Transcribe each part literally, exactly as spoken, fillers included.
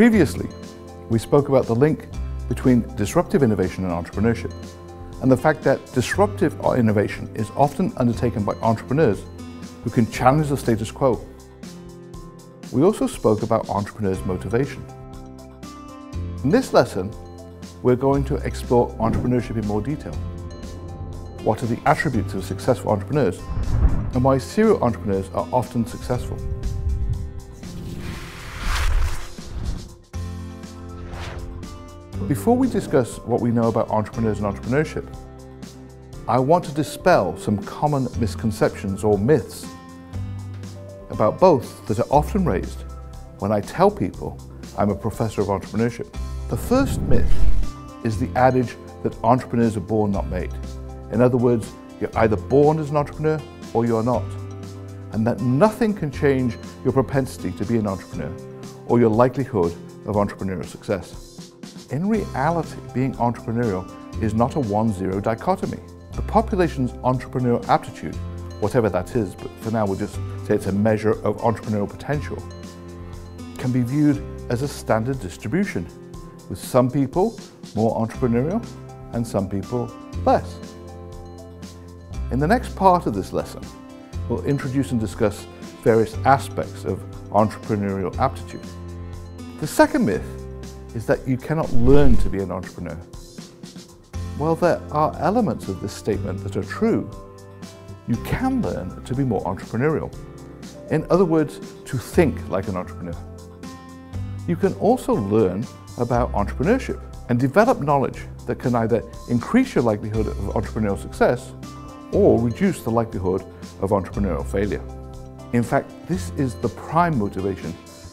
Previously, we spoke about the link between disruptive innovation and entrepreneurship, and the fact that disruptive innovation is often undertaken by entrepreneurs who can challenge the status quo. We also spoke about entrepreneurs' motivation. In this lesson, we're going to explore entrepreneurship in more detail. What are the attributes of successful entrepreneurs, and why serial entrepreneurs are often successful? Before we discuss what we know about entrepreneurs and entrepreneurship, I want to dispel some common misconceptions or myths about both that are often raised when I tell people I'm a professor of entrepreneurship. The first myth is the adage that entrepreneurs are born, not made. In other words, you're either born as an entrepreneur or you're not, and that nothing can change your propensity to be an entrepreneur or your likelihood of entrepreneurial success. In reality, being entrepreneurial is not a one-zero dichotomy. The population's entrepreneurial aptitude, whatever that is, but for now we'll just say it's a measure of entrepreneurial potential, can be viewed as a standard distribution, with some people more entrepreneurial and some people less. In the next part of this lesson, we'll introduce and discuss various aspects of entrepreneurial aptitude. The second myth is that you cannot learn to be an entrepreneur. Well, there are elements of this statement that are true. You can learn to be more entrepreneurial. In other words, to think like an entrepreneur. You can also learn about entrepreneurship and develop knowledge that can either increase your likelihood of entrepreneurial success or reduce the likelihood of entrepreneurial failure. In fact, this is the prime motivation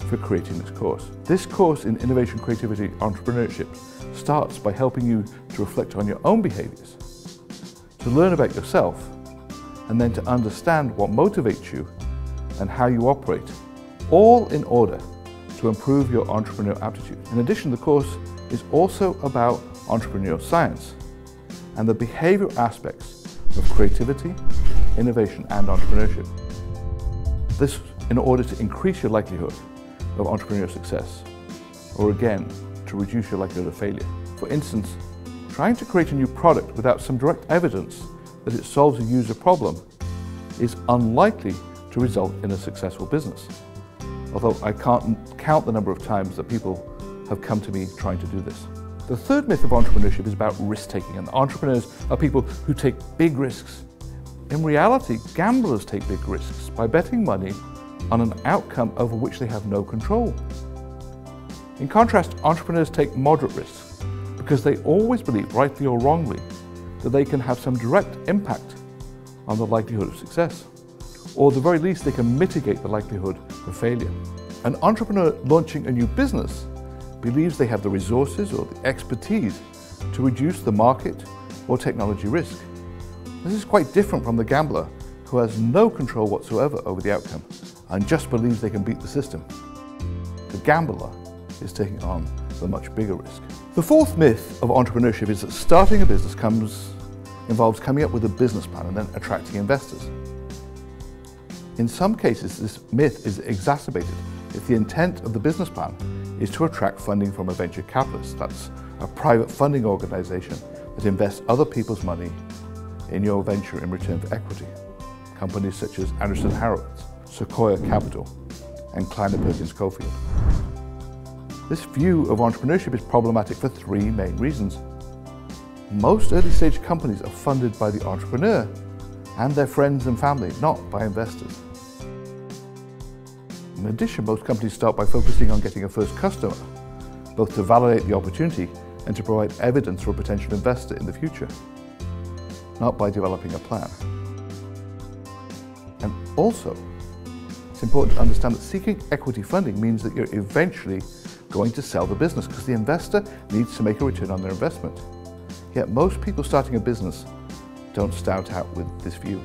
for creating this course. This course in Innovation, Creativity, Entrepreneurship starts by helping you to reflect on your own behaviors, to learn about yourself, and then to understand what motivates you and how you operate, all in order to improve your entrepreneurial aptitude. In addition, the course is also about entrepreneurial science and the behavioral aspects of creativity, innovation, and entrepreneurship. This in order to increase your likelihood of entrepreneurial success, or again, to reduce your likelihood of failure. For instance, trying to create a new product without some direct evidence that it solves a user problem is unlikely to result in a successful business, although I can't count the number of times that people have come to me trying to do this. The third myth of entrepreneurship is about risk-taking, and entrepreneurs are people who take big risks. In reality, gamblers take big risks by betting money on an outcome over which they have no control. In contrast, entrepreneurs take moderate risks because they always believe, rightly or wrongly, that they can have some direct impact on the likelihood of success, or at the very least they can mitigate the likelihood of failure. An entrepreneur launching a new business believes they have the resources or the expertise to reduce the market or technology risk. This is quite different from the gambler who has no control whatsoever over the outcome and just believes they can beat the system. The gambler is taking on the much bigger risk. The fourth myth of entrepreneurship is that starting a business comes, involves coming up with a business plan and then attracting investors. In some cases, this myth is exacerbated if the intent of the business plan is to attract funding from a venture capitalist. That's a private funding organization that invests other people's money in your venture in return for equity. Companies such as Andreessen Horowitz, Sequoia Capital, and Kleiner Perkins Caufield. This view of entrepreneurship is problematic for three main reasons. Most early-stage companies are funded by the entrepreneur and their friends and family, not by investors. In addition, most companies start by focusing on getting a first customer, both to validate the opportunity and to provide evidence for a potential investor in the future, not by developing a plan. And also, it's important to understand that seeking equity funding means that you're eventually going to sell the business because the investor needs to make a return on their investment. Yet most people starting a business don't start out with this view.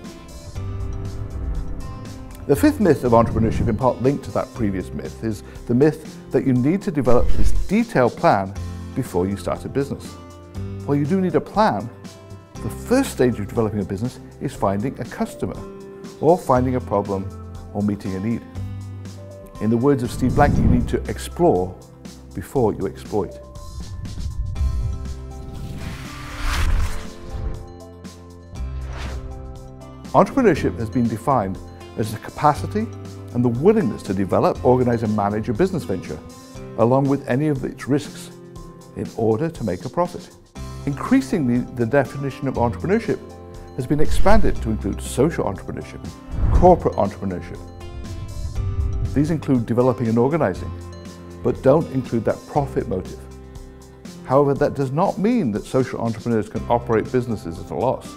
The fifth myth of entrepreneurship, in part linked to that previous myth, is the myth that you need to develop this detailed plan before you start a business. While you do need a plan, the first stage of developing a business is finding a customer or finding a problem or meeting a need. In the words of Steve Blank, you need to explore before you exploit. Entrepreneurship has been defined as the capacity and the willingness to develop, organize, and manage a business venture, along with any of its risks, in order to make a profit. Increasingly, the definition of entrepreneurship has been expanded to include social entrepreneurship, corporate entrepreneurship. These include developing and organizing, but don't include that profit motive. However, that does not mean that social entrepreneurs can operate businesses at a loss.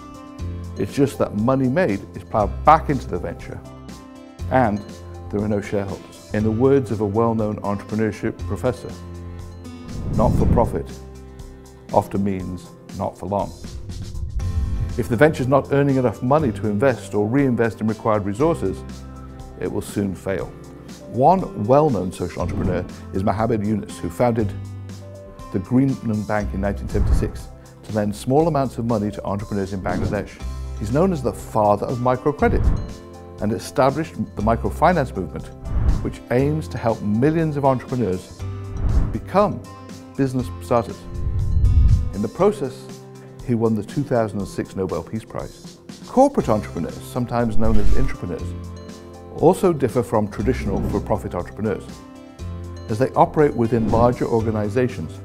It's just that money made is plowed back into the venture, and there are no shareholders. In the words of a well-known entrepreneurship professor, not for profit often means not for long. If the venture is not earning enough money to invest or reinvest in required resources, it will soon fail. One well-known social entrepreneur is Muhammad Yunus, who founded the Grameen Bank in nineteen seventy-six to lend small amounts of money to entrepreneurs in Bangladesh. He's known as the father of microcredit and established the microfinance movement, which aims to help millions of entrepreneurs become business starters. In the process, he won the two thousand six Nobel Peace Prize. Corporate entrepreneurs, sometimes known as intrapreneurs, also differ from traditional for-profit entrepreneurs, as they operate within larger organizations,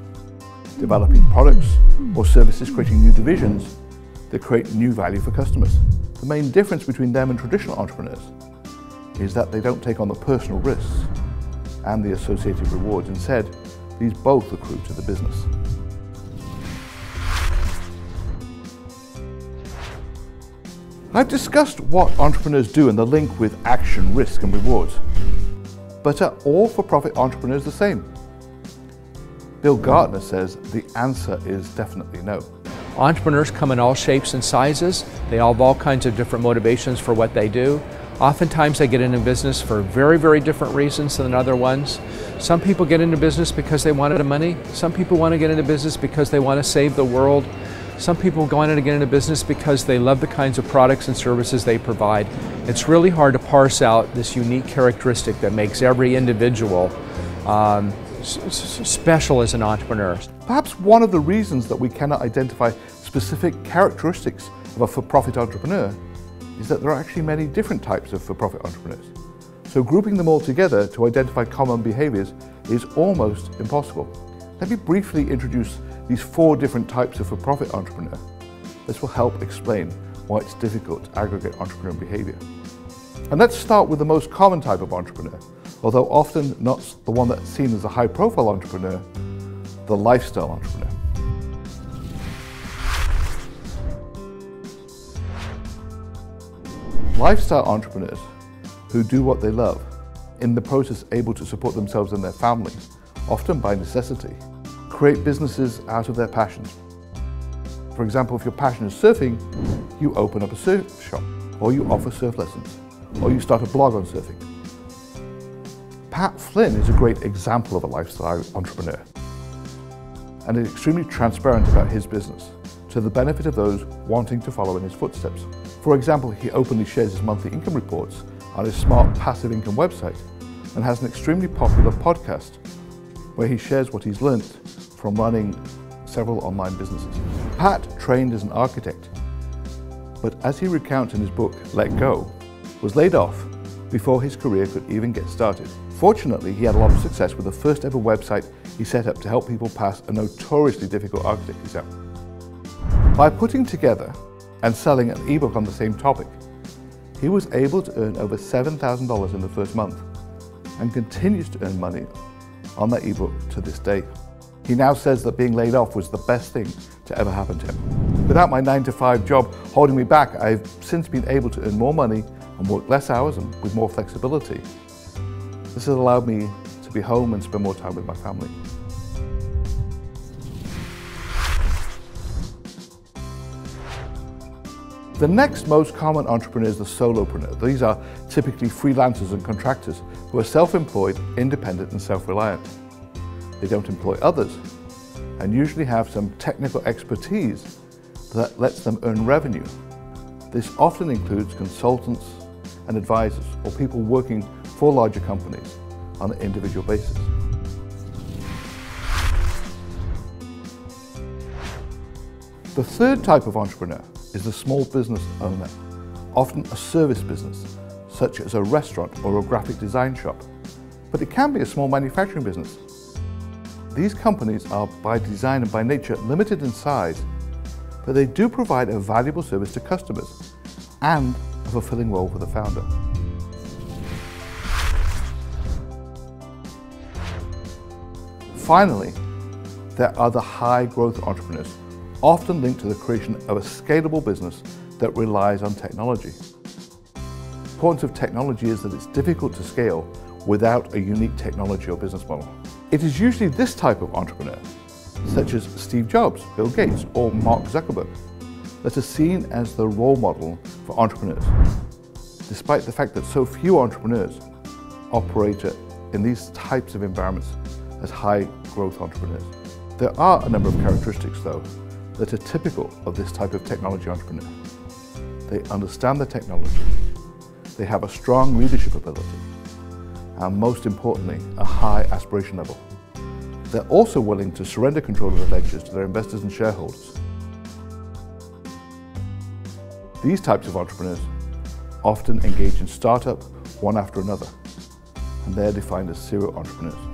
developing products or services, creating new divisions that create new value for customers. The main difference between them and traditional entrepreneurs is that they don't take on the personal risks and the associated rewards. Instead, these both accrue to the business. I've discussed what entrepreneurs do and the link with action, risk, and rewards. But are all for-profit entrepreneurs the same? Bill Gartner says the answer is definitely no. Entrepreneurs come in all shapes and sizes. They all have all kinds of different motivations for what they do. Oftentimes they get into business for very, very different reasons than other ones. Some people get into business because they wanted the money. Some people want to get into business because they want to save the world. Some people go on to get into business because they love the kinds of products and services they provide. It's really hard to parse out this unique characteristic that makes every individual um, special as an entrepreneur. Perhaps one of the reasons that we cannot identify specific characteristics of a for-profit entrepreneur is that there are actually many different types of for-profit entrepreneurs. So grouping them all together to identify common behaviors is almost impossible. Let me briefly introduce these four different types of for-profit entrepreneur. This will help explain why it's difficult to aggregate entrepreneur behavior. And let's start with the most common type of entrepreneur, although often not the one that's seen as a high-profile entrepreneur, the lifestyle entrepreneur. Lifestyle entrepreneurs who do what they love, in the process able to support themselves and their family, often by necessity, create businesses out of their passions. For example, if your passion is surfing, you open up a surf shop, or you offer surf lessons, or you start a blog on surfing. Pat Flynn is a great example of a lifestyle entrepreneur, and is extremely transparent about his business, to the benefit of those wanting to follow in his footsteps. For example, he openly shares his monthly income reports on his smart passive income website, and has an extremely popular podcast where he shares what he's learned from running several online businesses. Pat trained as an architect, but as he recounts in his book, Let Go, was laid off before his career could even get started. Fortunately, he had a lot of success with the first ever website he set up to help people pass a notoriously difficult architect exam. By putting together and selling an ebook on the same topic, he was able to earn over seven thousand dollars in the first month and continues to earn money on that ebook to this day. He now says that being laid off was the best thing to ever happen to him. Without my nine to five job holding me back, I've since been able to earn more money and work less hours and with more flexibility. This has allowed me to be home and spend more time with my family. The next most common entrepreneur is the solopreneur. These are typically freelancers and contractors who are self-employed, independent, and self-reliant. They don't employ others and usually have some technical expertise that lets them earn revenue. This often includes consultants and advisors or people working for larger companies on an individual basis. The third type of entrepreneur is the small business owner, often a service business, such as a restaurant or a graphic design shop, but it can be a small manufacturing business. These companies are by design and by nature limited in size, but they do provide a valuable service to customers and a fulfilling role for the founder. Finally, there are the high growth entrepreneurs, often linked to the creation of a scalable business that relies on technology. The importance of technology is that it's difficult to scale without a unique technology or business model. It is usually this type of entrepreneur, such as Steve Jobs, Bill Gates, or Mark Zuckerberg, that are seen as the role model for entrepreneurs, despite the fact that so few entrepreneurs operate in these types of environments as high growth entrepreneurs. There are a number of characteristics, though, that are typical of this type of technology entrepreneur. They understand the technology, they have a strong leadership ability, and most importantly, a high aspiration level. They're also willing to surrender control of the ventures to their investors and shareholders. These types of entrepreneurs often engage in startup one after another, and they're defined as serial entrepreneurs.